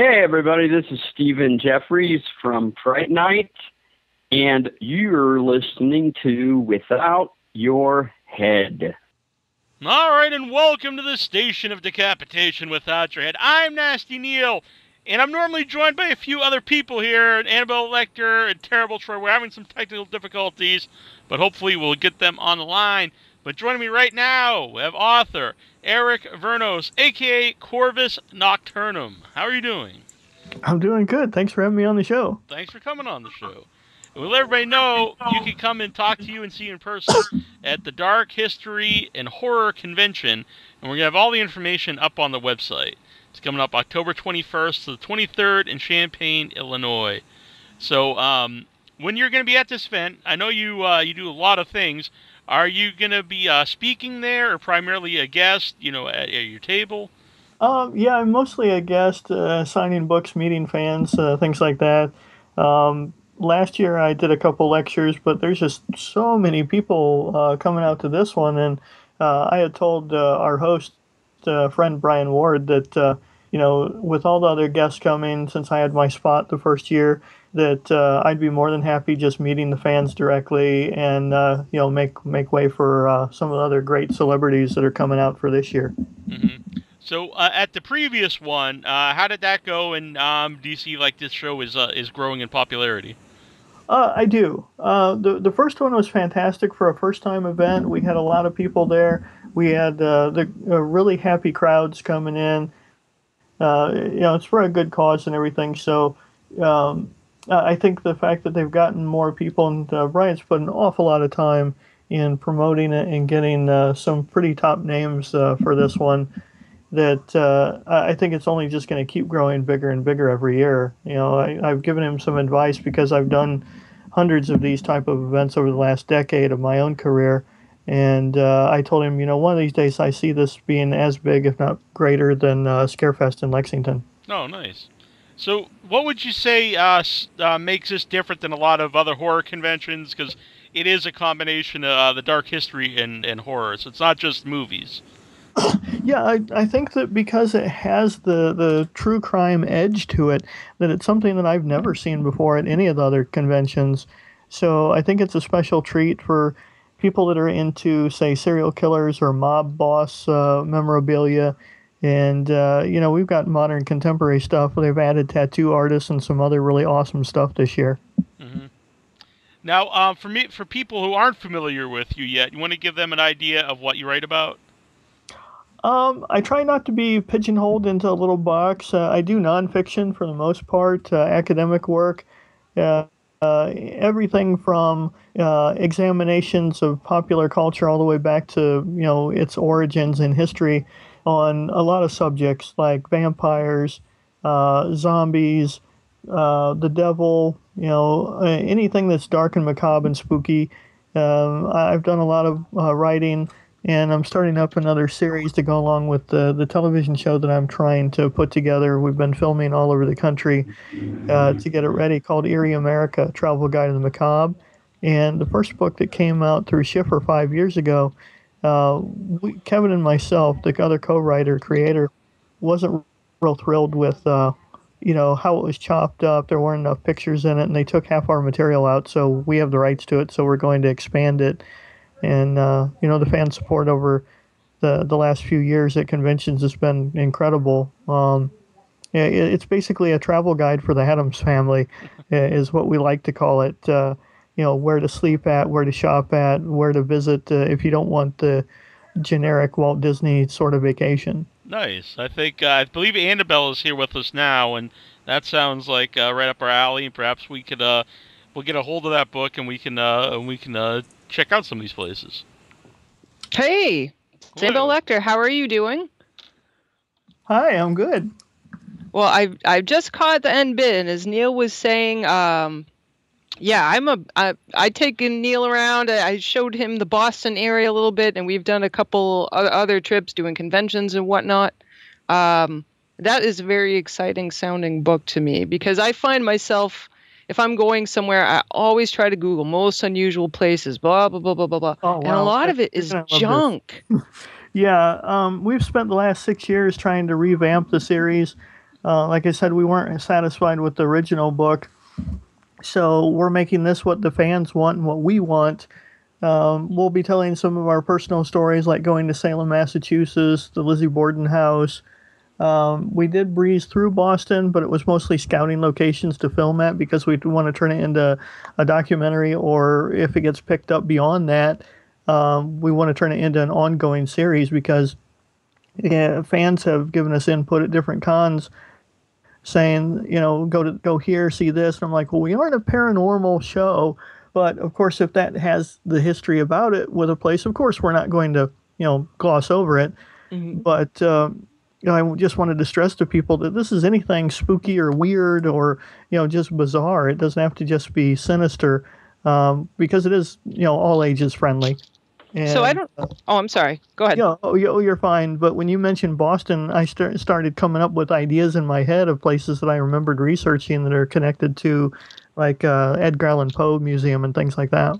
Hey, everybody, this is Stephen Jeffries from Fright Night, and you're listening to Without Your Head. All right, and welcome to the Station of Decapitation Without Your Head. I'm Nasty Neal, and I'm normally joined by a few other people here, Annabelle Lecter and Terrible Troy. We're having some technical difficulties, but hopefully we'll get them on the line. But joining me right now, we have author Eric Vernos, a.k.a. Corvis Nocturnum. How are you doing? I'm doing good. Thanks for having me on the show. Thanks for coming on the show. And we'll let everybody know you can come and talk to you and see you in person at the Dark History and Horror Convention. And we're going to have all the information up on the website. It's coming up October 21st to the 23rd in Champaign, Illinois. So when you're going to be at this event, I know you do a lot of things. Are you going to be speaking there, or primarily a guest, you know, at your table? Yeah, I'm mostly a guest, signing books, meeting fans, things like that. Last year I did a couple lectures, but there's just so many people coming out to this one. And I had told our host, friend Brian Ward, that, you know, with all the other guests coming, since I had my spot the first year, that I'd be more than happy just meeting the fans directly and, you know, make way for some of the other great celebrities that are coming out for this year. Mm-hmm. So at the previous one, how did that go? And do you see, like, this show is growing in popularity? I do. The first one was fantastic for a first-time event. We had a lot of people there. We had the really happy crowds coming in. You know, it's for a good cause and everything, so... I think the fact that they've gotten more people, and Brian's put an awful lot of time in promoting it and getting some pretty top names for this one, that I think it's only just going to keep growing bigger and bigger every year. You know, I've given him some advice because I've done hundreds of these type of events over the last decade of my own career, and I told him, you know, one of these days I see this being as big, if not greater, than Scarefest in Lexington. Oh, nice. So what would you say makes this different than a lot of other horror conventions? Because it is a combination of the dark history and horror, so it's not just movies. Yeah, I think that because it has the true crime edge to it, that it's something that I've never seen before at any of the other conventions. So I think it's a special treat for people that are into, say, serial killers or mob boss memorabilia. And, you know, we've got modern contemporary stuff. They've added tattoo artists and some other really awesome stuff this year. Mm-hmm. Now, for people who aren't familiar with you yet, you want to give them an idea of what you write about? I try not to be pigeonholed into a little box. I do nonfiction for the most part, academic work, everything from examinations of popular culture all the way back to, you know, its origins in history, on a lot of subjects like vampires, zombies, the devil, you know, anything that's dark and macabre and spooky. I've done a lot of writing, and I'm starting up another series to go along with the television show that I'm trying to put together. We've been filming all over the country to get it ready, called Eerie America, Travel Guide to the Macabre. And the first book that came out through Schiffer 5 years ago, Kevin and myself, the other co-writer, creator, wasn't real thrilled with, you know, how it was chopped up. There weren't enough pictures in it, and they took half our material out, so we have the rights to it, so we're going to expand it. And, you know, the fan support over the last few years at conventions has been incredible. It's basically a travel guide for the Addams family, is what we like to call it. You know, where to sleep at, where to shop at, where to visit if you don't want the generic Walt Disney sort of vacation. Nice. I think, I believe Annabelle is here with us now, and that sounds like right up our alley. Perhaps we could, we'll get a hold of that book, and we can check out some of these places. Hey, Annabelle Lecter, how are you doing? Hi, I'm good. Well, I just caught the end bit, and as Neil was saying, yeah, I take Neil around. I showed him the Boston area a little bit, and we've done a couple other trips doing conventions and whatnot. That is a very exciting sounding book to me, because I find myself, if I'm going somewhere, I always try to Google most unusual places, blah, blah, blah, blah, blah, blah. Oh, wow. And a lot of it is junk. Yeah, we've spent the last 6 years trying to revamp the series. Like I said, we weren't satisfied with the original book, so we're making this what the fans want and what we want. We'll be telling some of our personal stories, like going to Salem, Massachusetts, the Lizzie Borden house. We did breeze through Boston, but it was mostly scouting locations to film at because we want to turn it into a documentary, or if it gets picked up beyond that, we want to turn it into an ongoing series because fans have given us input at different cons saying, you know, go here, see this. And I'm like, well, we aren't a paranormal show. But, of course, if that has the history about it with a place, of course, we're not going to, you know, gloss over it. Mm-hmm. But you know, I just wanted to stress to people that this is anything spooky or weird or, you know, just bizarre. It doesn't have to just be sinister because it is, you know, all ages friendly. And, so I don't – oh, I'm sorry. Go ahead. Yeah, you know, oh, you're fine. But when you mentioned Boston, I started coming up with ideas in my head of places that I remembered researching that are connected to like Edgar Allan Poe Museum and things like that.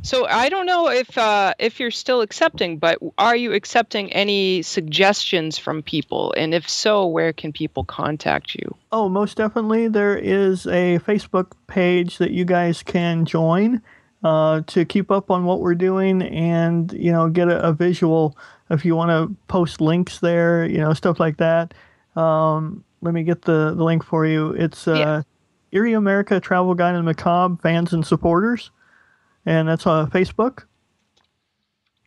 So I don't know if you're still accepting, but are you accepting any suggestions from people? And if so, where can people contact you? Oh, most definitely. There is a Facebook page that you guys can join to keep up on what we're doing and, you know, get a visual if you want to post links there, you know, stuff like that. Let me get the link for you. It's Eerie America Travel Guide and Macabre Fans and Supporters. And that's on Facebook.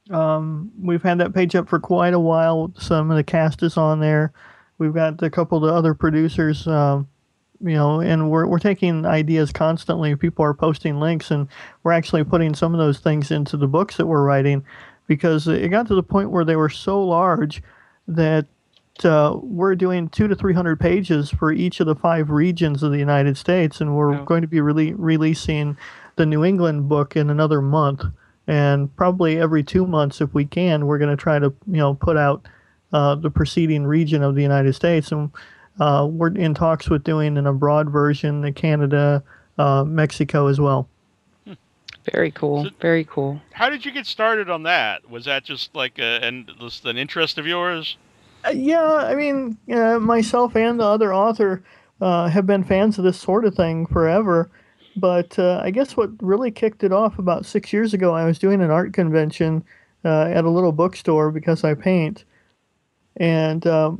We've had that page up for quite a while. Some of the cast is on there. We've got a couple of other producers, you know, and we're taking ideas constantly. People are posting links, and we're actually putting some of those things into the books that we're writing because it got to the point where they were so large that we're doing 200 to 300 pages for each of the 5 regions of the United States, and we're going to be releasing the New England book in another month, and probably every 2 months if we can, we're going to try to, you know, put out the preceding region of the United States. And we're in talks with doing an abroad version in Canada, Mexico as well. Very cool. So, very cool. How did you get started on that? Was that just like an interest of yours? Yeah, I mean, myself and the other author have been fans of this sort of thing forever. But I guess what really kicked it off about 6 years ago, I was doing an art convention at a little bookstore because I paint. And to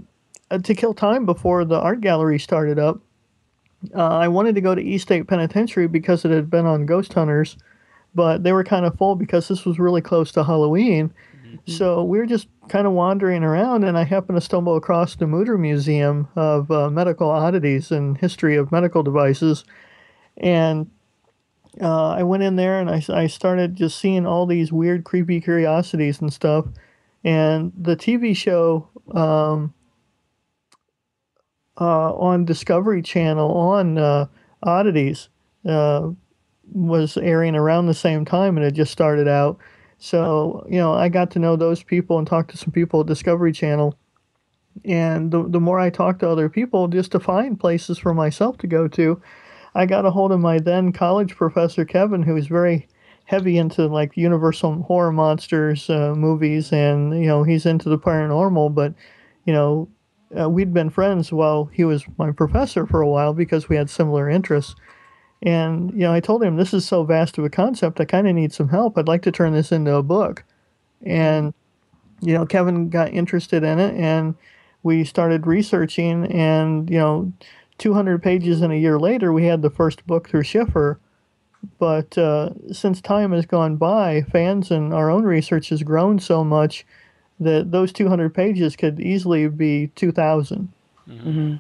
kill time before the art gallery started up, I wanted to go to East State Penitentiary because it had been on Ghost Hunters. But they were kind of full because this was really close to Halloween. So we were just kind of wandering around, and I happened to stumble across the Mütter Museum of Medical Oddities and History of Medical Devices. And I went in there, and I started just seeing all these weird, creepy curiosities and stuff. And the TV show on Discovery Channel on Oddities was airing around the same time, and it just started out. So, you know, I got to know those people and talk to some people at Discovery Channel. And the more I talked to other people just to find places for myself to go to, I got a hold of my then college professor, Kevin, who was very heavy into like Universal Horror Monsters movies. And, you know, he's into the paranormal. But, you know, we'd been friends while he was my professor for a while because we had similar interests. And, you know, I told him, this is so vast of a concept, I kind of need some help. I'd like to turn this into a book. And, you know, Kevin got interested in it, and we started researching. And, you know, 200 pages and a year later, we had the first book through Schiffer. But since time has gone by, fans and our own research has grown so much that those 200 pages could easily be 2,000. Mm-hmm.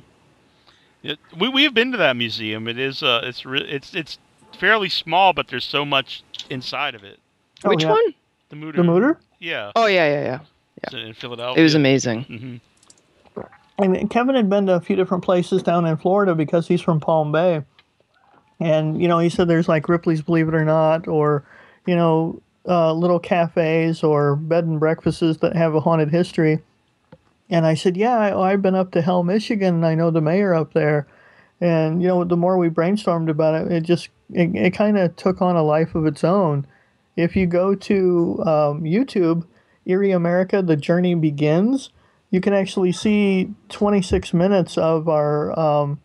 We've been to that museum. It is it's fairly small, but there's so much inside of it. Oh, which one? The Mütter. The Mütter? Yeah. Oh yeah. In Philadelphia. It was amazing. Mm-hmm. And Kevin had been to a few different places down in Florida because he's from Palm Bay, and you know he said there's like Ripley's Believe It or Not, or you know little cafes or bed and breakfasts that have a haunted history. And I said, yeah, I've been up to Hell, Michigan, and I know the mayor up there. And, you know, the more we brainstormed about it, it kind of took on a life of its own. If you go to YouTube, Eerie America, The Journey Begins, you can actually see 26 minutes of our,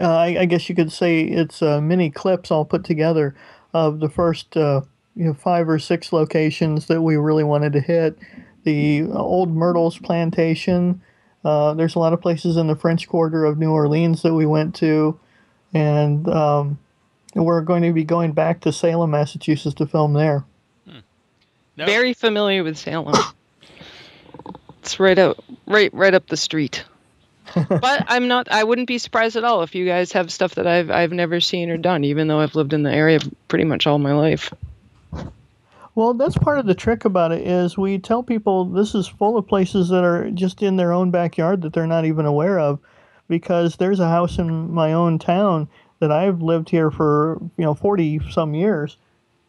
I guess you could say it's mini clips all put together of the first 5 or 6 locations that we really wanted to hit. The old Myrtles plantation. There's a lot of places in the French Quarter of New Orleans that we went to. And we're going to be going back to Salem, Massachusetts to film there. Hmm. No. Very familiar with Salem. It's right up the street. But I wouldn't be surprised at all if you guys have stuff that I've never seen or done, even though I've lived in the area pretty much all my life. Well, that's part of the trick about it is we tell people this is full of places that are just in their own backyard that they're not even aware of, because there's a house in my own town that I've lived here for 40-some years,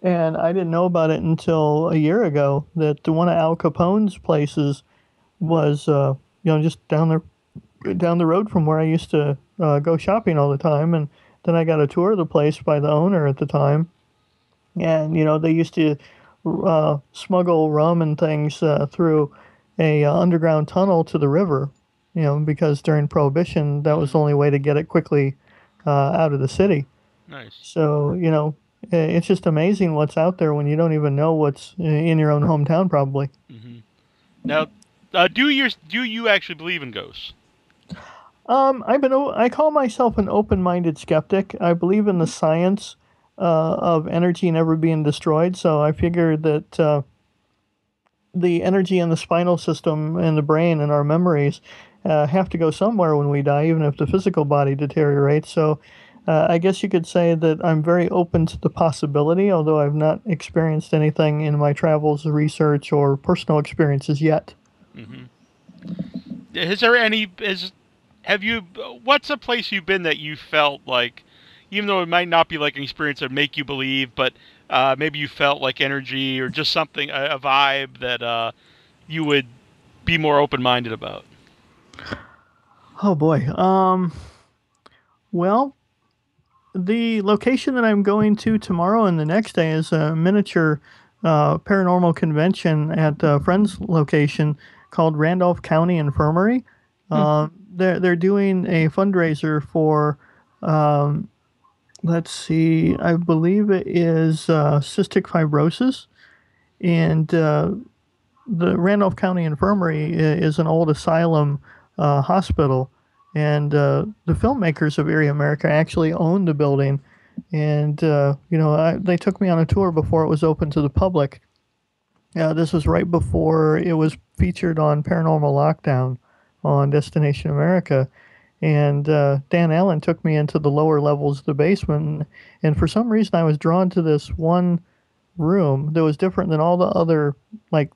and I didn't know about it until a year ago that one of Al Capone's places was just down the road from where I used to go shopping all the time, and then I got a tour of the place by the owner at the time, and they used to smuggle rum and things through a underground tunnel to the river, because during Prohibition that was the only way to get it quickly out of the city. Nice. So it's just amazing what's out there when you don't even know what's in your own hometown, probably. Mm-hmm. Now, do you actually believe in ghosts? I call myself an open-minded skeptic. I believe in the science of energy never being destroyed. So I figured that the energy in the spinal system and the brain and our memories have to go somewhere when we die, even if the physical body deteriorates. So I guess you could say that I'm very open to the possibility, although I've not experienced anything in my travels, research, or personal experiences yet. Mm-hmm. What's a place you've been that you felt like, even though it might not be like an experience that make you believe, but maybe you felt like energy or just something, a vibe that you would be more open-minded about? Oh, boy. Well, the location that I'm going to tomorrow and the next day is a miniature paranormal convention at a friend's location called Randolph County Infirmary. They're doing a fundraiser for... let's see, I believe it is cystic fibrosis, and the Randolph County Infirmary is an old asylum hospital, and the filmmakers of Eerie America actually own the building, and they took me on a tour before it was open to the public. This was right before it was featured on Paranormal Lockdown on Destination America. And Dan Allen took me into the lower levels of the basement. And for some reason, I was drawn to this one room that was different than all the other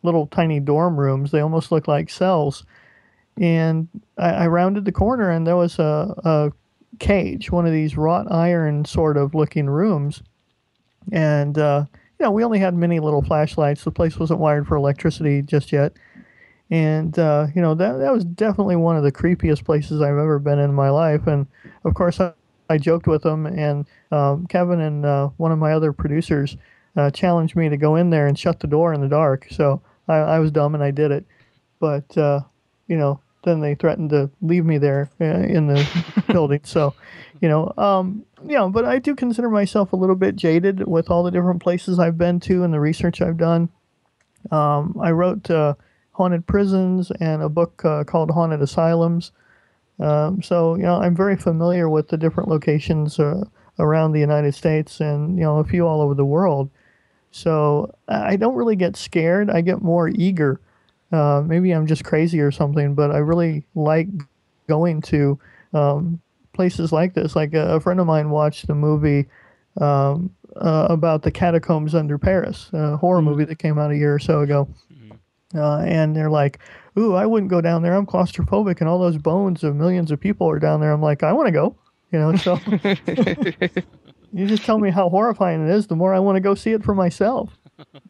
little tiny dorm rooms. They almost looked like cells. And I rounded the corner, and there was a cage, one of these wrought iron sort of looking rooms. And, we only had many little flashlights. The place wasn't wired for electricity just yet. And, that was definitely one of the creepiest places I've ever been in my life. And, of course, I joked with them. And Kevin and one of my other producers challenged me to go in there and shut the door in the dark. So I was dumb and I did it. But, then they threatened to leave me there in the building. So, but I do consider myself a little bit jaded with all the different places I've been to and the research I've done. I wrote... Haunted Prisons, and a book called Haunted Asylums. I'm very familiar with the different locations around the United States and, a few all over the world. So I don't really get scared. I get more eager. Maybe I'm just crazy or something, but I really like going to places like this. Like a friend of mine watched the movie about the catacombs under Paris, a horror movie that came out a year or so ago. And they're like, ooh, I wouldn't go down there. I'm claustrophobic, and all those bones of millions of people are down there. I'm like, I want to go. So you just tell me how horrifying it is, the more I want to go see it for myself.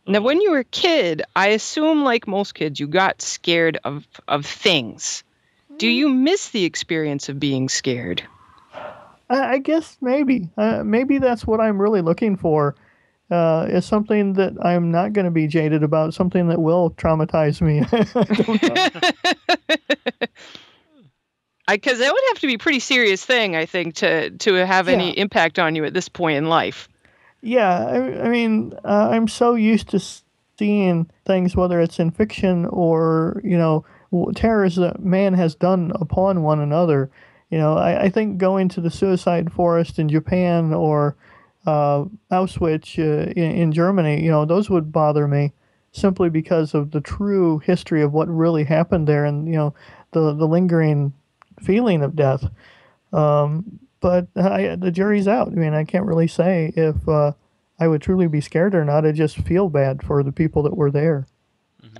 Now, when you were a kid, I assume, like most kids, you got scared of things. Do you miss the experience of being scared? I guess maybe. Maybe that's what I'm really looking for is something that I'm not going to be jaded about, something that will traumatize me. Because that would have to be a pretty serious thing, I think, to have any impact on you at this point in life. Yeah, I mean, I'm so used to seeing things, whether it's in fiction or, you know, terrors that man has done upon one another. You know, I think going to the suicide forest in Japan or Auschwitz in Germany, you know, those would bother me simply because of the true history of what really happened there and, you know, the lingering feeling of death. But the jury's out. I mean, I can't really say if I would truly be scared or not. I just feel bad for the people that were there.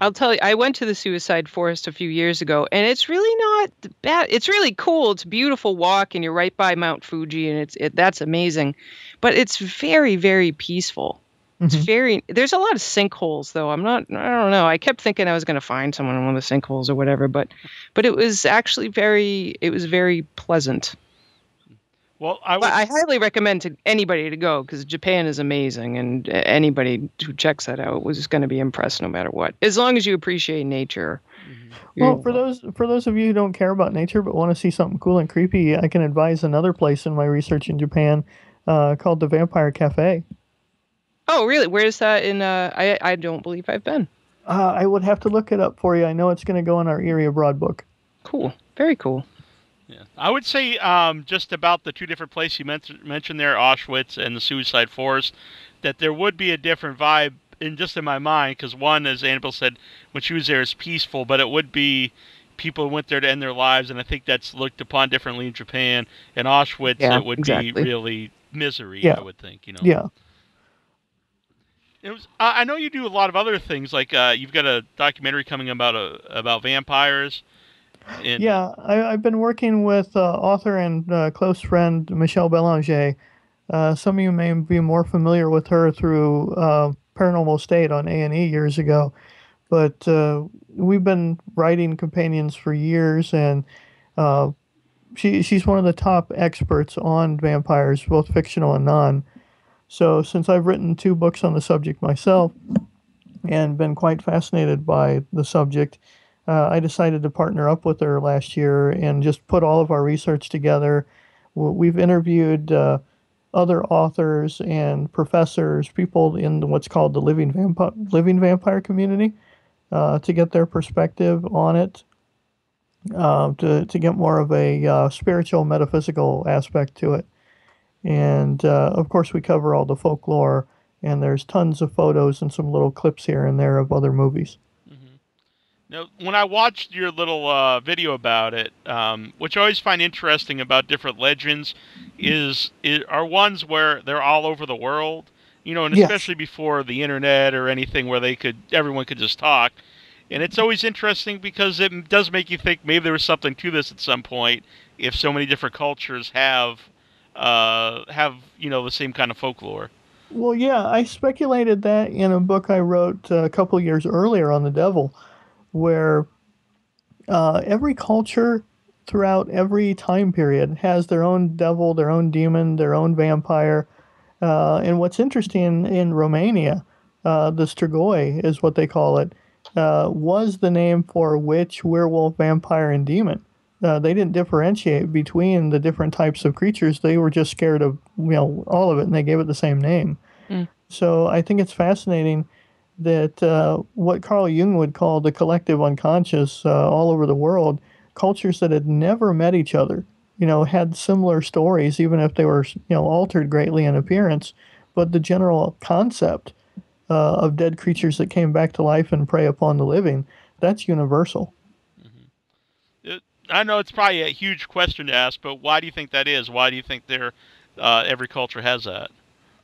I'll tell you, I went to the suicide forest a few years ago, and it's really not bad. It's really cool. It's a beautiful walk, and you're right by Mount Fuji, and that's amazing. But it's very, very peaceful. It's very. There's a lot of sinkholes, though. I don't know. I kept thinking I was going to find someone in one of the sinkholes or whatever, but it was actually very pleasant. Well, I highly recommend to anybody to go because Japan is amazing, and anybody who checks that out was going to be impressed no matter what, as long as you appreciate nature. Well, for those of you who don't care about nature but want to see something cool and creepy, I can advise another place in my research in Japan called the Vampire Cafe. Oh, really? Where is that? In I don't believe I've been. I would have to look it up for you. I know it's going to go in our Eerie Abroad book. Cool. Very cool. Yeah, I would say just about the two different places you mentioned there, Auschwitz and the Suicide Forest, that there would be a different vibe in my mind, because one, as Annabelle said, when she was there, it's peaceful, but it would be people went there to end their lives, and I think that's looked upon differently in Japan. In Auschwitz, it would be really misery, I would think. You know. Yeah. It was. I know you do a lot of other things, like you've got a documentary coming about vampires. And yeah, I've been working with author and close friend Michelle Belanger. Some of you may be more familiar with her through Paranormal State on A&E years ago. But we've been writing companions for years, and she's one of the top experts on vampires, both fictional and non. So since I've written 2 books on the subject myself and been quite fascinated by the subject, I decided to partner up with her last year and just put all of our research together. We've interviewed other authors and professors, people in what's called the living vampire community, to get their perspective on it, to get more of a spiritual, metaphysical aspect to it. And, of course, we cover all the folklore, and there's tons of photos and some little clips here and there of other movies. Now, when I watched your little video about it, which I always find interesting about different legends, are ones where they're all over the world, you know, and especially before the internet or anything where everyone could just talk. And it's always interesting because it does make you think maybe there was something to this at some point. If so many different cultures have you know the same kind of folklore. Well, yeah, I speculated that in a book I wrote a couple years earlier on the devil, where every culture throughout every time period has their own devil, their own demon, their own vampire. And what's interesting in Romania, the Strigoi is what they call it, was the name for witch, werewolf, vampire, and demon. They didn't differentiate between the different types of creatures. They were just scared of all of it, and they gave it the same name. Mm. So I think it's fascinating that what Carl Jung would call the collective unconscious all over the world, cultures that had never met each other, had similar stories, even if they were, altered greatly in appearance. But the general concept of dead creatures that came back to life and prey upon the living, that's universal. Mm-hmm. I know it's probably a huge question to ask, but why do you think that is? Why do you think every culture has that?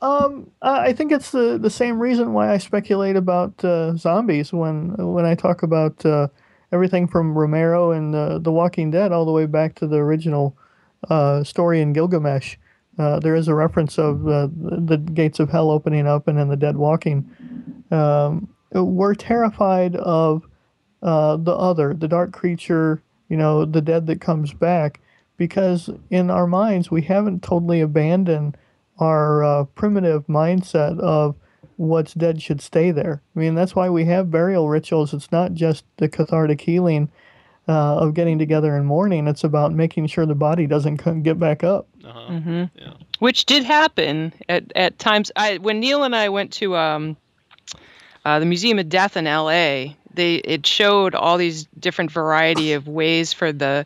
I think it's the same reason why I speculate about zombies when I talk about everything from Romero and The Walking Dead all the way back to the original story in Gilgamesh. There is a reference of the gates of hell opening up and then the dead walking. We're terrified of the other, the dark creature, the dead that comes back, because in our minds we haven't totally abandoned our primitive mindset of what's dead should stay there. I mean, that's why we have burial rituals. It's not just the cathartic healing of getting together in mourning. It's about making sure the body doesn't get back up. Uh-huh. Mm-hmm. Yeah. Which did happen at times. When Neil and I went to the Museum of Death in L.A., it showed all these different variety of ways for the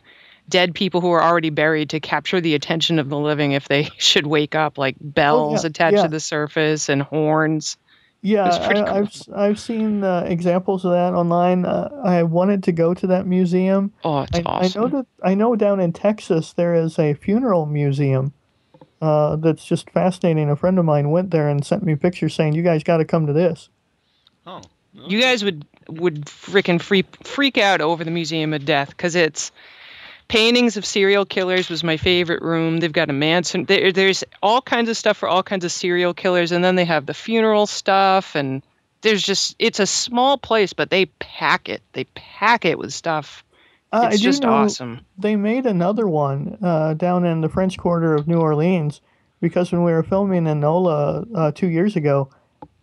dead people who are already buried to capture the attention of the living if they should wake up, like bells attached to the surface and horns. Yeah, cool. I've seen examples of that online. I wanted to go to that museum. Oh, it's awesome. I know down in Texas there is a funeral museum that's just fascinating. A friend of mine went there and sent me pictures saying, you guys got to come to this. Oh. Okay. You guys would freaking freak out over the Museum of Death because it's... Paintings of serial killers was my favorite room. They've got a mansion. There's all kinds of stuff for all kinds of serial killers. And then they have the funeral stuff. And there's just, it's a small place, but they pack it. They pack it with stuff. It's just awesome. They made another one down in the French Quarter of New Orleans because when we were filming in NOLA 2 years ago,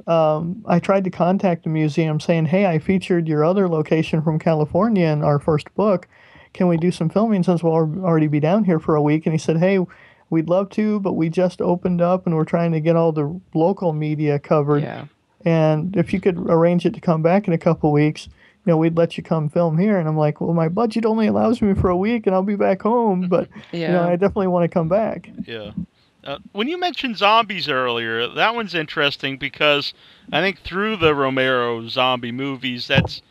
I tried to contact the museum saying, hey, I featured your other location from California in our first book. Can we do some filming since we'll already be down here for a week? And he said, hey, we'd love to, but we just opened up and we're trying to get all the local media covered. Yeah. And if you could arrange it to come back in a couple weeks, you know, we'd let you come film here. And I'm like, well, my budget only allows me for a week and I'll be back home. But, you know, I definitely want to come back. Yeah. When you mentioned zombies earlier, that one's interesting because I think through the Romero zombie movies, that's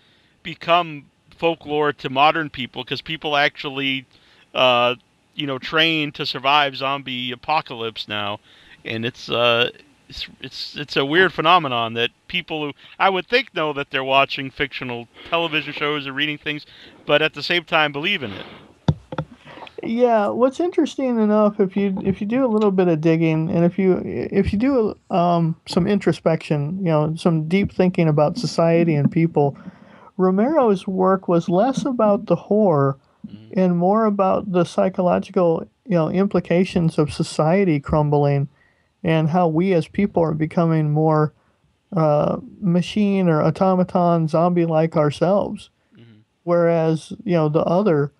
become... folklore to modern people because people actually, train to survive zombie apocalypse now, and it's a weird phenomenon that people who I would think know that they're watching fictional television shows or reading things, but at the same time believe in it. Yeah, what's interesting enough if you do a little bit of digging and if you do some introspection, you know, some deep thinking about society and people. Romero's work was less about the horror and more about the psychological, you know, implications of society crumbling and how we as people are becoming more machine or automaton, zombie-like ourselves. Mm-hmm. Whereas, you know, the other,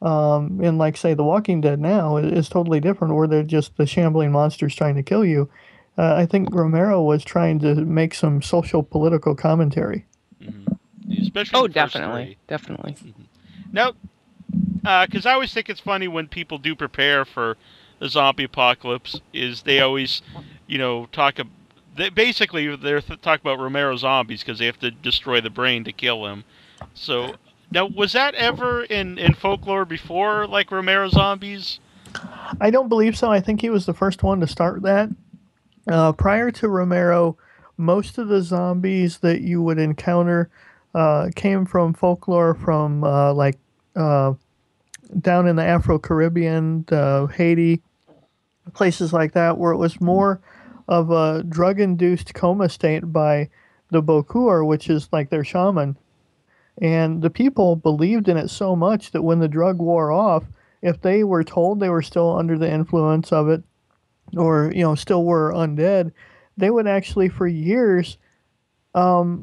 in like, say, The Walking Dead now is totally different where they're just the shambling monsters trying to kill you. I think Romero was trying to make some social political commentary. Mm-hmm. Especially definitely. Mm-hmm. Now, because I always think it's funny when people do prepare for the zombie apocalypse, is they always, you know, talk about Romero zombies because they have to destroy the brain to kill him. So, now, was that ever in folklore before, like Romero zombies? I don't believe so. I think he was the first one to start that. Prior to Romero, most of the zombies that you would encounter... came from folklore from down in the Afro-Caribbean, Haiti, places like that, where it was more of a drug-induced coma state by the Bokur, which is like their shaman. And the people believed in it so much that when the drug wore off, if they were told they were still under the influence of it or, you know, still were undead, they would actually for years...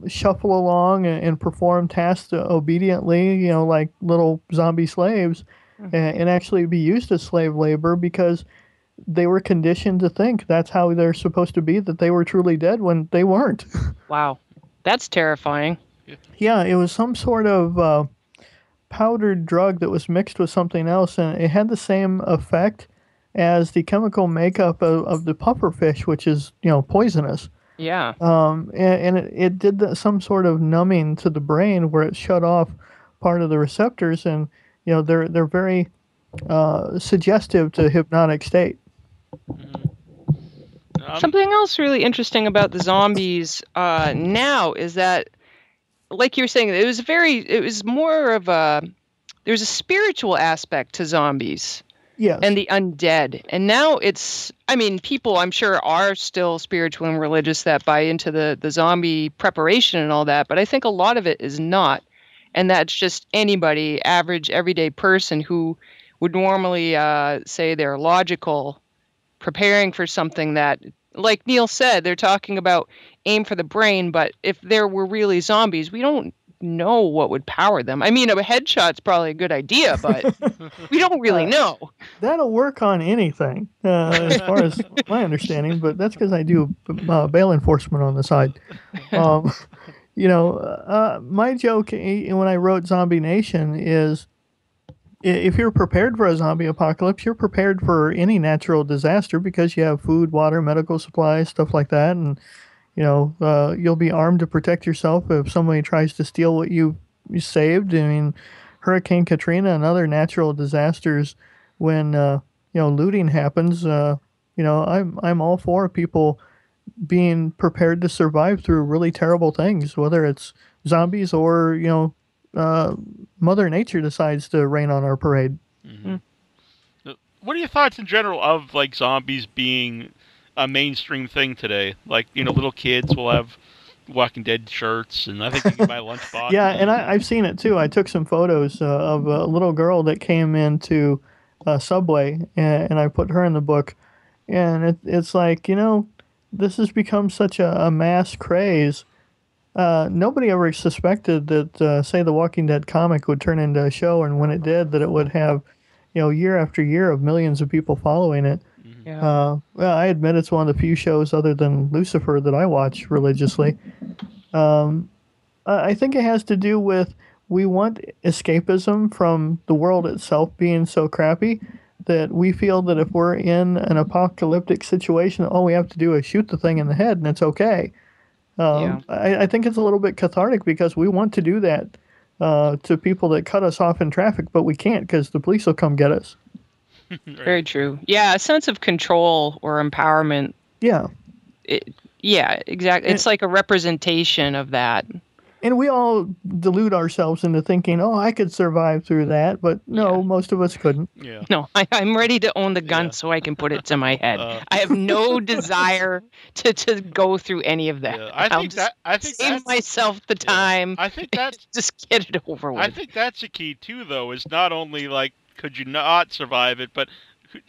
shuffle along and perform tasks obediently, you know, like little zombie slaves, and actually be used as slave labor because they were conditioned to think that's how they're supposed to be, that they were truly dead when they weren't. Wow. That's terrifying. Yeah, it was some sort of powdered drug that was mixed with something else, and it had the same effect as the chemical makeup of the pufferfish, which is, you know, poisonous. Yeah. And it did some sort of numbing to the brain where it shut off part of the receptors, and you know they're very suggestive to hypnotic state. Something else really interesting about the zombies now is that, like you were saying, there's a spiritual aspect to zombies. Yes. And the undead. And now it's, I mean, people I'm sure are still spiritual and religious that buy into the zombie preparation and all that, but I think a lot of it is not. And that's just anybody, average, everyday person who would normally say they're logical, preparing for something that like Neil said, they're talking about aim for the brain, but if there were really zombies, we don't know what would power them. I mean, a headshot's probably a good idea, but we don't really know. That'll work on anything, as far as my understanding, but that's because I do bail enforcement on the side. My joke when I wrote Zombie Nation is, if you're prepared for a zombie apocalypse, you're prepared for any natural disaster because you have food, water, medical supplies, stuff like that, and you'll be armed to protect yourself if somebody tries to steal what you saved. I mean, Hurricane Katrina and other natural disasters, when looting happens, I'm all for people being prepared to survive through really terrible things, whether it's zombies or Mother Nature decides to rain on our parade. Mm-hmm. What are your thoughts in general of like zombies being a mainstream thing today? Like, little kids will have Walking Dead shirts, and I think you can buy a lunchbox. Yeah, and I've seen it too. I took some photos of a little girl that came into Subway, and I put her in the book. And it's like, this has become such a mass craze. Nobody ever suspected that, say, The Walking Dead comic would turn into a show, and when it did, that it would have, year after year of millions of people following it. Yeah. Well, I admit it's one of the few shows other than Lucifer that I watch religiously. I think it has to do with we want escapism from the world itself being so crappy that we feel that if we're in an apocalyptic situation, all we have to do is shoot the thing in the head and it's okay. I think it's a little bit cathartic because we want to do that to people that cut us off in traffic, but we can't because the police will come get us. Right. Very true. Yeah, a sense of control or empowerment. Yeah. Yeah, exactly. It's like a representation of that. And we all delude ourselves into thinking, oh, I could survive through that, but no, most of us couldn't. Yeah. No, I'm ready to own the gun so I can put it to my head. I have no desire to go through any of that. Yeah, I think myself the time. I think that's just get it over with. I think that's the key too, though, is not only like, could you not survive it? But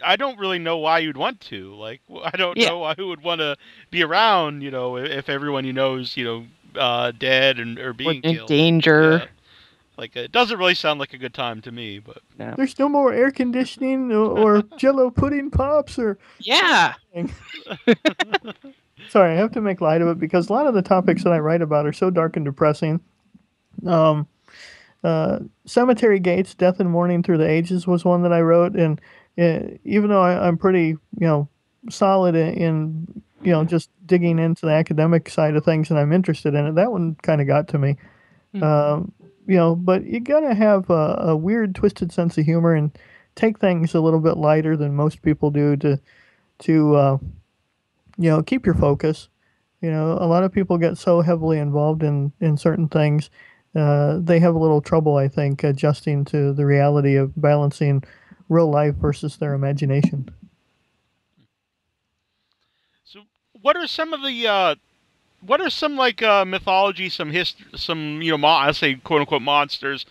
I don't really know why you'd want to. Like, I don't know who would want to be around, if everyone you know is, dead or being in killed. Danger. Yeah. Like, it doesn't really sound like a good time to me. But no. There's no more air conditioning or Jell-O pudding pops or... Yeah! Sorry, I have to make light of it because a lot of the topics that I write about are so dark and depressing. Cemetery Gates, Death and Mourning Through the Ages was one that I wrote, and even though I'm pretty solid in just digging into the academic side of things and I'm interested in it, that one kind of got to me. Mm-hmm. But you gotta have a weird twisted sense of humor and take things a little bit lighter than most people do to keep your focus. A lot of people get so heavily involved in certain things. They have a little trouble, I think, adjusting to the reality of balancing real life versus their imagination. So, what are some of the mythology, some history, some I say quote unquote monsters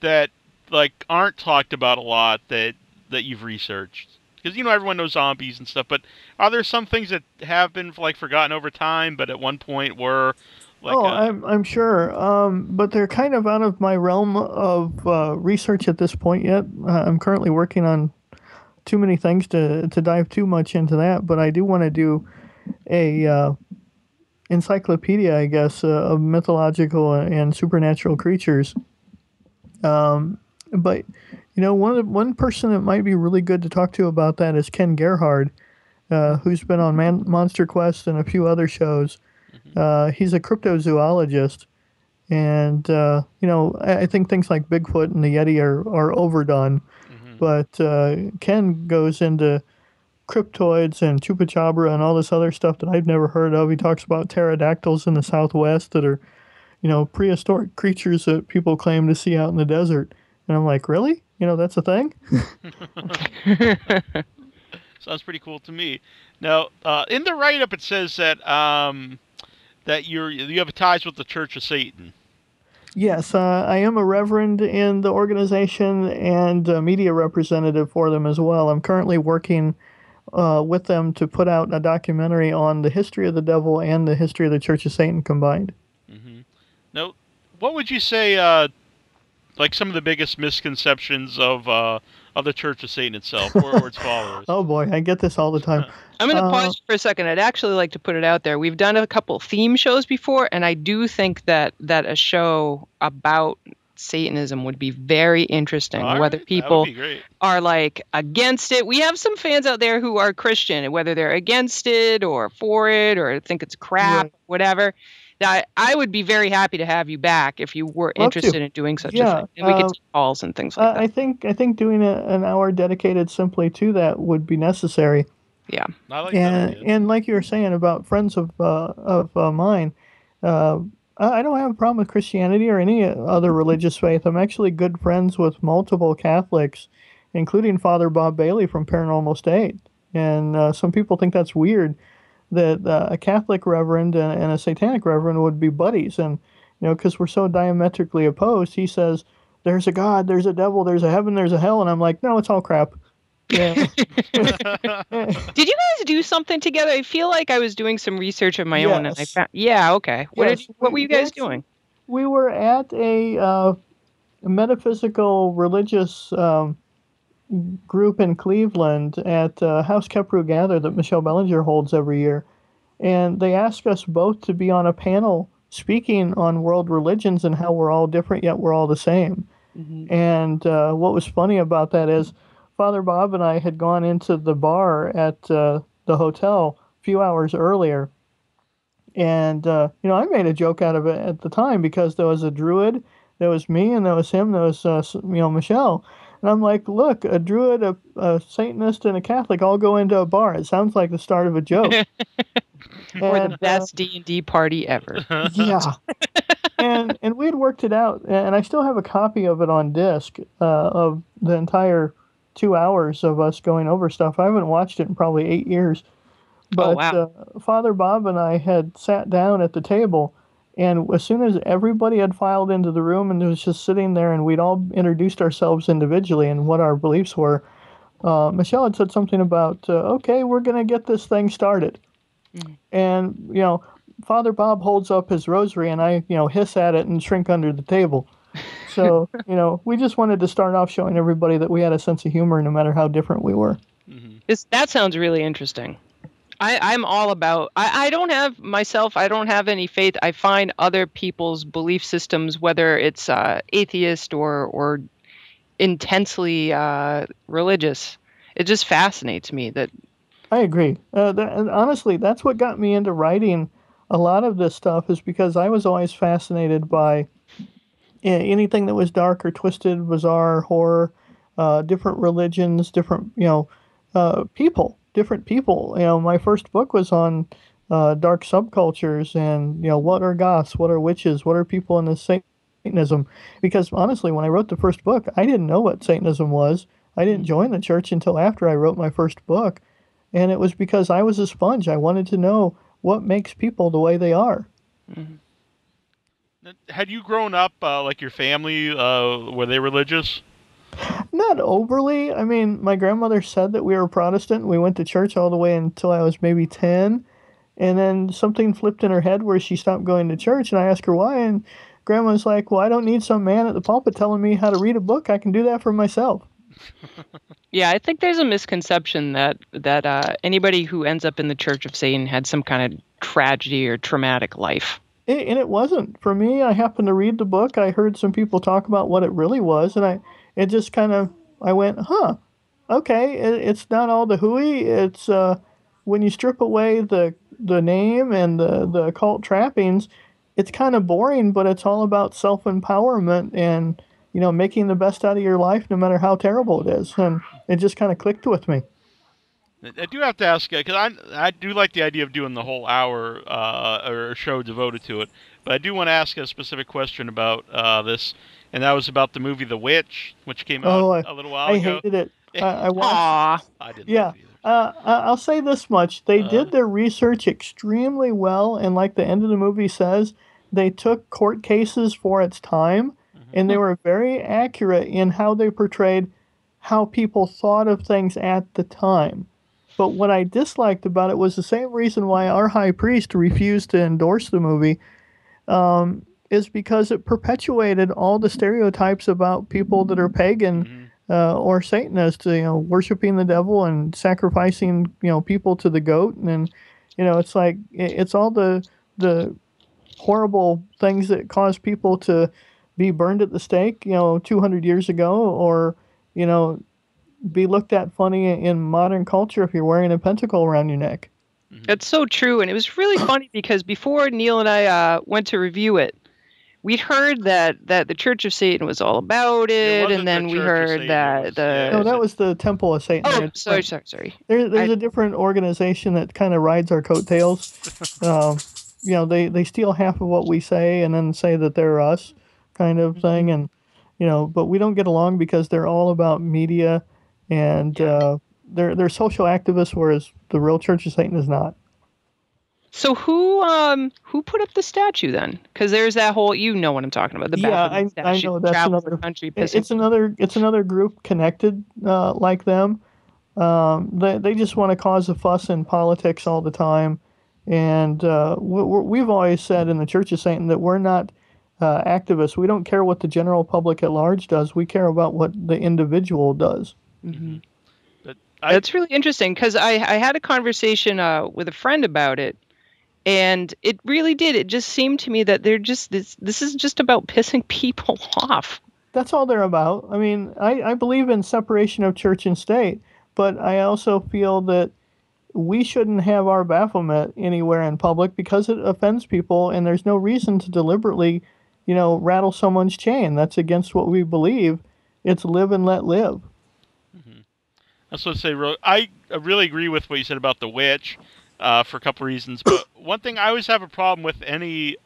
that like aren't talked about a lot that you've researched? Because everyone knows zombies and stuff, but are there some things that have been like forgotten over time, but at one point were? I'm sure, but they're kind of out of my realm of research at this point yet. I'm currently working on too many things to dive too much into that, but I do want to do a encyclopedia, I guess, of mythological and supernatural creatures. But one person that might be really good to talk to about that is Ken Gerhard, who's been on Monster Quest and a few other shows. He's a cryptozoologist, and I think things like Bigfoot and the Yeti are overdone. Mm-hmm. But Ken goes into cryptoids and Chupa Chubra and all this other stuff that I've never heard of. He talks about pterodactyls in the Southwest that are, prehistoric creatures that people claim to see out in the desert. And I'm like, really? That's a thing? Sounds pretty cool to me. Now, in the write-up, it says that that you have ties with the Church of Satan. Yes, I am a reverend in the organization and a media representative for them as well. I'm currently working with them to put out a documentary on the history of the devil and the history of the Church of Satan combined. Mm-hmm. Now, what would you say, like some of the biggest misconceptions of the Church of Satan itself, or its followers? Oh boy, I get this all the time. I'm going to pause for a second. I'd actually like to put it out there. We've done a couple theme shows before, and I do think that a show about Satanism would be very interesting. All whether right, people are like against it. We have some fans out there who are Christian, and whether they're against it or for it or think it's crap, right, whatever. Now, I would be very happy to have you back if you were interested in doing such a thing. And we could take calls and things like that. I think doing an hour dedicated simply to that would be necessary. Yeah. I like that idea. And like you were saying about friends of mine, I don't have a problem with Christianity or any other religious faith. I'm actually good friends with multiple Catholics, including Father Bob Bailey from Paranormal State. And some people think that's weird, that a Catholic reverend and a satanic reverend would be buddies. And, you know, because we're so diametrically opposed, he says, there's a God, there's a devil, there's a heaven, there's a hell. And I'm like, no, it's all crap. Yeah. Did you guys do something together? I feel like I was doing some research of my own. And I found, okay. What were you guys doing? We were at a metaphysical religious group in Cleveland at House Kepru Gather that Michelle Belanger holds every year, and they asked us both to be on a panel speaking on world religions and how we're all different yet we're all the same. Mm-hmm. And what was funny about that is Father Bob and I had gone into the bar at the hotel a few hours earlier, and I made a joke out of it at the time because there was a druid, there was me, and there was him, there was Michelle. And I'm like, look, a druid, a Satanist, and a Catholic all go into a bar. It sounds like the start of a joke. Or the best D&D party ever. Yeah. And we had worked it out, and I still have a copy of it on disc of the entire 2 hours of us going over stuff. I haven't watched it in probably 8 years. But Father Bob and I had sat down at the table, and as soon as everybody had filed into the room and it was just sitting there and we'd all introduced ourselves individually and what our beliefs were, Michelle had said something about, okay, we're going to get this thing started. Mm. And, Father Bob holds up his rosary and I, hiss at it and shrink under the table. So, we just wanted to start off showing everybody that we had a sense of humor no matter how different we were. Mm-hmm. That sounds really interesting. I'm all about, I don't have any faith. I find other people's belief systems, whether it's atheist or intensely religious, it just fascinates me. That I agree. And honestly, that's what got me into writing a lot of this stuff is because I was always fascinated by anything that was dark or twisted, bizarre, horror, different religions, different, people. Different people. My first book was on dark subcultures and, what are goths, what are witches, what are people in the Satanism? Because honestly, when I wrote the first book, I didn't know what Satanism was. I didn't join the church until after I wrote my first book. And it was because I was a sponge. I wanted to know what makes people the way they are. Mm-hmm. Had you grown up, like your family, were they religious? Not overly. I mean, my grandmother said that we were Protestant. We went to church all the way until I was maybe 10. And then something flipped in her head where she stopped going to church. And I asked her why. And Grandma's like, well, I don't need some man at the pulpit telling me how to read a book. I can do that for myself. Yeah, I think there's a misconception that anybody who ends up in the Church of Satan had some kind of tragedy or traumatic life. And it wasn't. For me, I happened to read the book. I heard some people talk about what it really was. And it just kind of, I went, okay, it's not all the hooey. It's when you strip away the name and the occult trappings, it's kind of boring, but it's all about self-empowerment and, making the best out of your life no matter how terrible it is. And it just kind of clicked with me. I do have to ask, because I do like the idea of doing the whole hour or show devoted to it, but I do want to ask a specific question about this. And that was about the movie The Witch, which came out a little while ago. I hated it. I watched. I didn't like it either. I'll say this much. They did their research extremely well, and like the end of the movie says, they took court cases for its time, and they were very accurate in how they portrayed how people thought of things at the time. But what I disliked about it was the same reason why our high priest refused to endorse the movie, is because it perpetuated all the stereotypes about people that are pagan or Satanist, you know, worshiping the devil and sacrificing, you know, people to the goat. And, you know, it's like, it's all the horrible things that caused people to be burned at the stake, you know, 200 years ago, or, you know, be looked at funny in modern culture if you're wearing a pentacle around your neck. That's so true. And it was really funny because before Neil and I went to review it, we'd heard that the Church of Satan was all about it, and then we heard that the... No, that was the Temple of Satan. Oh, sorry. There's a different organization that kind of rides our coattails. You know, they steal half of what we say and then say that they're us kind of thing, and, you know, but we don't get along because they're all about media, and they're social activists, whereas the real Church of Satan is not. So who put up the statue then? Because there's that whole, you know what I'm talking about. The I know that's another country. It's another group connected like them. They just want to cause a fuss in politics all the time, and we've always said in the Church of Satan that we're not activists. We don't care what the general public at large does. We care about what the individual does. Mm-hmm. That's really interesting because I had a conversation with a friend about it. And it really did. It just seemed to me that they're just this is just about pissing people off. That's all they're about. I mean, I believe in separation of church and state, but I also feel that we shouldn't have our Baphomet anywhere in public because it offends people, and there's no reason to deliberately, you know, rattle someone's chain. That's against what we believe. It's live and let live. Mm-hmm. That's what I say. I really agree with what you said about The Witch. For a couple reasons, but one thing I always have a problem with any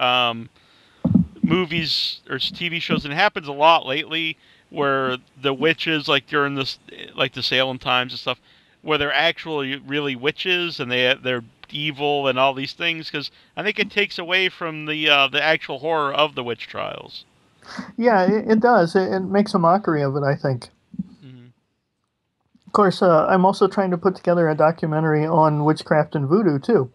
movies or TV shows, and it happens a lot lately, where the witches, like during this, like the Salem times and stuff, where they're actually really witches and they're evil and all these things, because I think it takes away from the actual horror of the witch trials. Yeah, it does. It makes a mockery of it, I think. Of course, I'm also trying to put together a documentary on witchcraft and voodoo too,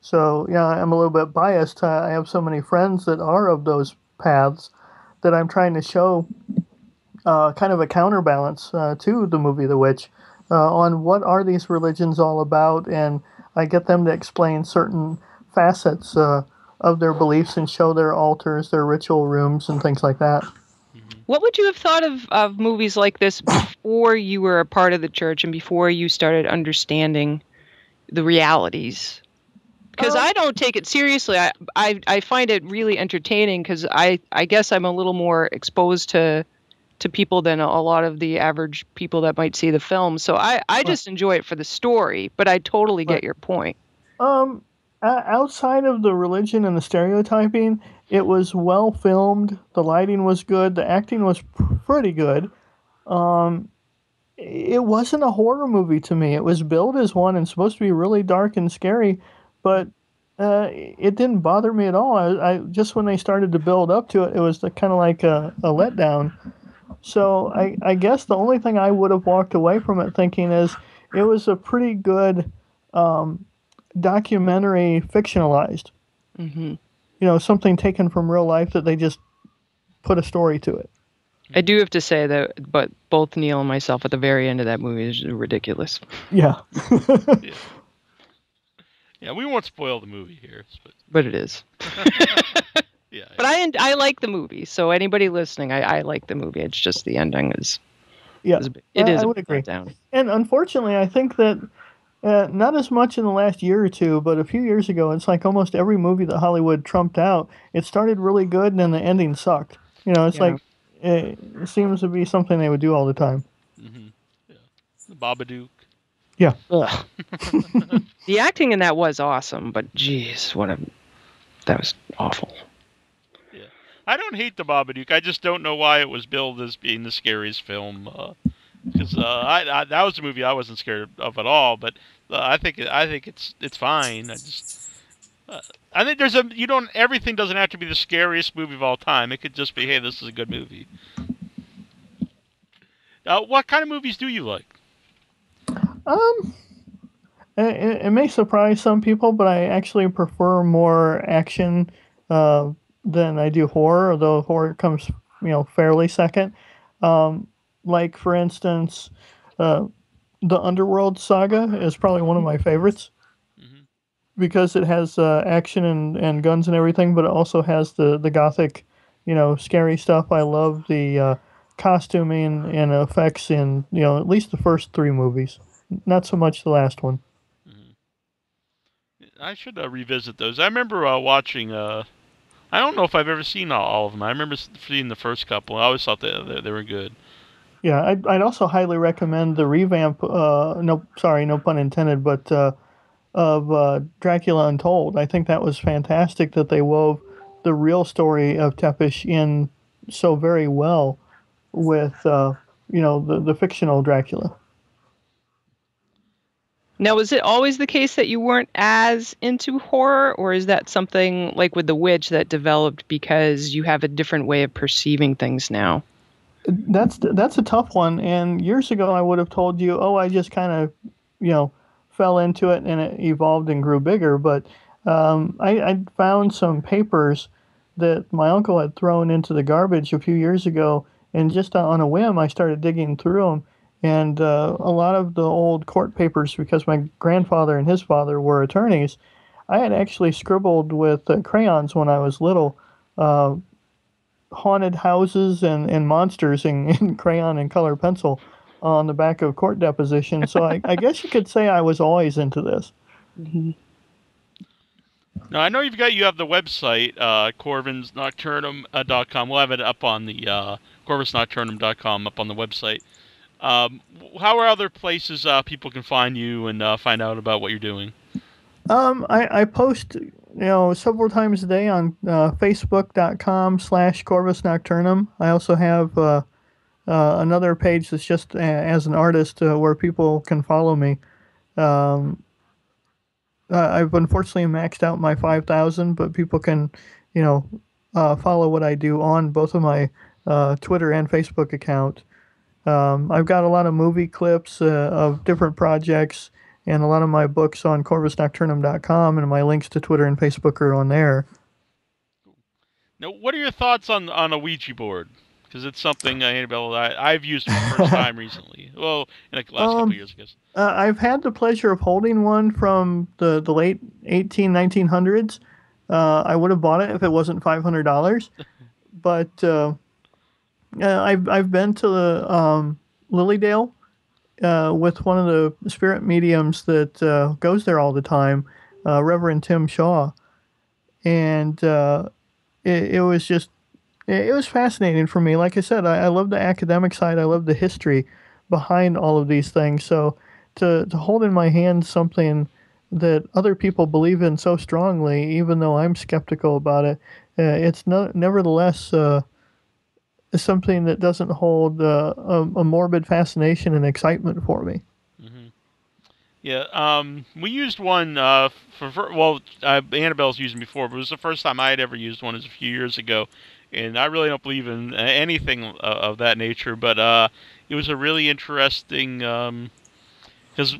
so yeah, I'm a little bit biased. I have so many friends that are of those paths that I'm trying to show kind of a counterbalance to the movie The Witch on what are these religions all about, and I get them to explain certain facets of their beliefs and show their altars, their ritual rooms, and things like that. What would you have thought of movies like this before you were a part of the church and before you started understanding the realities? Because I don't take it seriously. I find it really entertaining because I guess I'm a little more exposed to people than a lot of the average people that might see the film. So I just enjoy it for the story, but I totally get your point. Outside of the religion and the stereotyping, it was well filmed. The lighting was good. The acting was pretty good. It wasn't a horror movie to me. It was billed as one and supposed to be really dark and scary, but it didn't bother me at all. I just when they started to build up to it, it was kind of like a letdown. So I guess the only thing I would have walked away from it thinking is it was a pretty good documentary fictionalized. Mm-hmm. You know, something taken from real life that they just put a story to it. I do have to say that, but both Neil and myself at the very end of that movie is ridiculous. Yeah. Yeah, we won't spoil the movie here. But it is. Yeah. But I like the movie, so anybody listening, I like the movie. It's just the ending is... Yeah, it is. I would agree. Down. And unfortunately, I think that... not as much in the last year or two, but a few years ago, it's like almost every movie that Hollywood trumped out, it started really good and then the ending sucked. You know, it's like, it seems to be something they would do all the time. Mm-hmm. Yeah. The Babadook. Yeah. The acting in that was awesome, but geez, that was awful. Yeah. I don't hate The Babadook. I just don't know why it was billed as being the scariest film. Because that was a movie I wasn't scared of at all, but I think it's fine. I think there's everything doesn't have to be the scariest movie of all time. It could just be, hey, this is a good movie. What kind of movies do you like? It may surprise some people, but I actually prefer more action than I do horror, although horror comes, you know, fairly second. Like, for instance, the Underworld saga is probably one of my favorites because it has action and guns and everything, but it also has the gothic, you know, scary stuff. I love the costuming and effects in, you know, at least the first three movies. Not so much the last one. I should revisit those. I remember watching... I don't know if I've ever seen all of them. I remember seeing the first couple. I always thought they were good. Yeah, I'd also highly recommend the revamp... no pun intended, but of Dracula Untold. I think that was fantastic that they wove the real story of Tepish in so very well with, you know, the fictional Dracula. Now, is it always the case that you weren't as into horror, or is that something like with The Witch that developed because you have a different way of perceiving things now? That's a tough one. And years ago, I would have told you, oh, I just kind of, you know, fell into it and it evolved and grew bigger. But I found some papers that my uncle had thrown into the garbage a few years ago. And just on a whim, I started digging through them. And a lot of the old court papers, because my grandfather and his father were attorneys, I had actually scribbled with crayons when I was little, haunted houses and monsters in crayon and color pencil on the back of court deposition. So I guess you could say I was always into this. Mm-hmm. Now, I know you have the website, corvisnocturnum.com. We'll have it up on the corvisnocturnum.com up on the website. How are other places people can find you and find out about what you're doing? I post, you know, several times a day on facebook.com/Corvis Nocturnum. I also have another page that's just as an artist where people can follow me. I've unfortunately maxed out my 5,000, but people can, you know, follow what I do on both of my Twitter and Facebook account. I've got a lot of movie clips of different projects and a lot of my books on corvisnocturnum.com, and my links to Twitter and Facebook are on there. Now, what are your thoughts on a Ouija board? Because it's something, Annabelle, I've used for the first time recently. Well, in the last couple of years, I guess. I've had the pleasure of holding one from the late 1900s. I would have bought it if it wasn't $500. But... I've been to the Lilydale with one of the spirit mediums that goes there all the time, Reverend Tim Shaw, and it was fascinating for me. Like I said, I love the academic side. I love the history behind all of these things. So to hold in my hand something that other people believe in so strongly, even though I'm skeptical about it, it's nevertheless. Something that doesn't hold a morbid fascination and excitement for me. Mm-hmm. Yeah, we used one Annabelle's used them before, but it was the first time I had ever used one. It was a few years ago, and I really don't believe in anything of that nature. But it was a really interesting because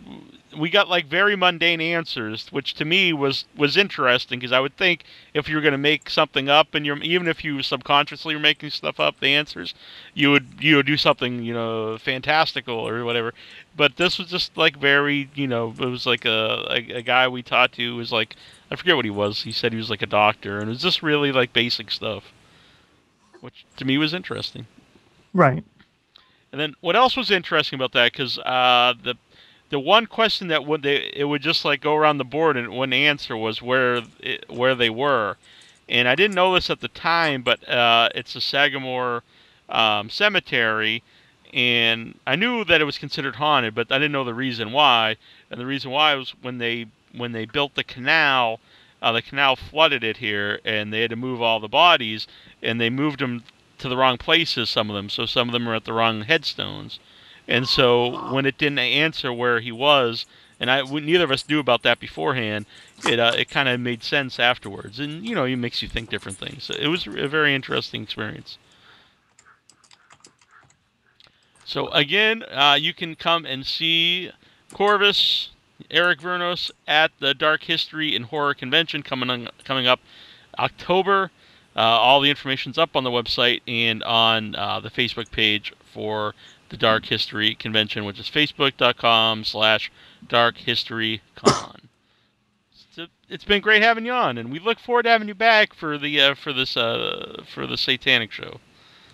we got like very mundane answers, which to me was interesting because I would think if you're going to make something up and even if you subconsciously were making stuff up, the answers, you would do something, you know, fantastical or whatever. But this was just like very, you know, it was like a guy we talked to was like, I forget what he was. He said he was like a doctor, and it was just really like basic stuff, which to me was interesting. Right. And then what else was interesting about that? Because the one question that would just like go around the board and it wouldn't answer was where they were, and I didn't know this at the time, but it's the Sagamore Cemetery, and I knew that it was considered haunted, but I didn't know the reason why. And the reason why was when they built the canal flooded it here, and they had to move all the bodies, and they moved them to the wrong places. Some of them, so some of them were at the wrong headstones. And so when it didn't answer where he was, and neither of us knew about that beforehand, it kind of made sense afterwards. And, you know, it makes you think different things. So it was a very interesting experience. So, again, you can come and see Corvis Eric Vernos at the Dark History and Horror Convention coming up October. All the information's up on the website and on the Facebook page for the Dark History Convention, which is facebook.com/darkhistorycon. It's been great having you on, and we look forward to having you back for the for the Satanic Show.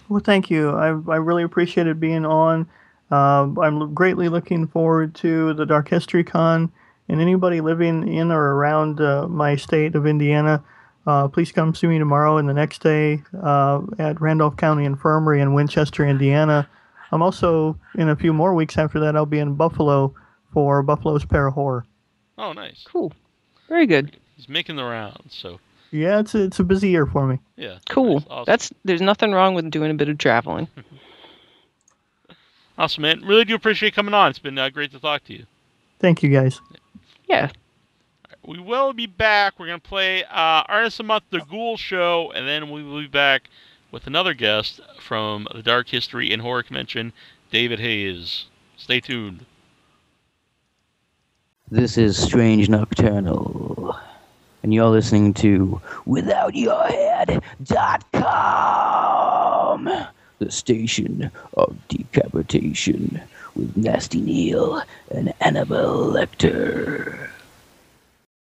Well, thank you. I really appreciated being on. I'm greatly looking forward to the Dark History Con, and anybody living in or around my state of Indiana, please come see me tomorrow and the next day at Randolph County Infirmary in Winchester, Indiana. I'm also, in a few more weeks after that, I'll be in Buffalo for Buffalo's Parahorror. Oh, nice. Cool. Very good. He's making the rounds, so. Yeah, it's a busy year for me. Yeah. Cool. Nice. Awesome. There's nothing wrong with doing a bit of traveling. Awesome, man. Really do appreciate coming on. It's been great to talk to you. Thank you, guys. Yeah. Right, we will be back. We're going to play Artist of the Month, The Ghoul Show, and then we will be back with another guest from the Dark History and Horror Convention, David Hayes. Stay tuned. This is Strange Nocturnal, and you're listening to WithoutYourHead.com, the station of decapitation, with Nasty Neal and Annabelle Lecter.